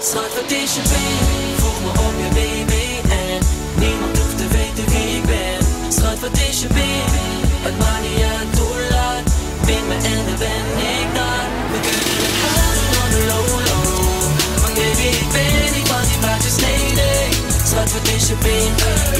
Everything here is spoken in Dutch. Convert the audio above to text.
Smart Foundation Baby, voeg me op je BBN. Niemand hoeft te weten wie ik ben. Smart Foundation Baby, het maakt niet uit hoe laat. Ping me en dan ben ik daar. We kunnen het halen van de low-low. Maar nee, wie ik ben, ik was niet praatjes, nee, nee. Smart Foundation Baby.